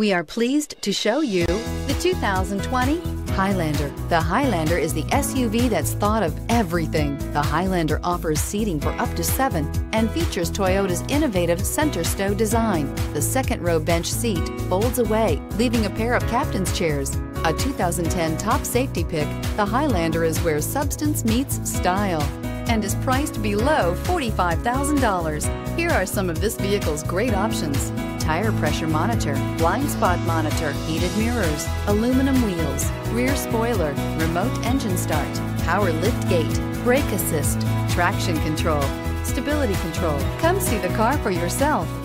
We are pleased to show you the 2020 Highlander. The Highlander is the SUV that's thought of everything. The Highlander offers seating for up to 7 and features Toyota's innovative center stow design. The second row bench seat folds away, leaving a pair of captain's chairs. A 2010 top safety pick, the Highlander is where substance meets style and is priced below $45,000. Here are some of this vehicle's great options: tire pressure monitor, blind spot monitor, heated mirrors, aluminum wheels, rear spoiler, remote engine start, power liftgate, brake assist, traction control, stability control. Come see the car for yourself.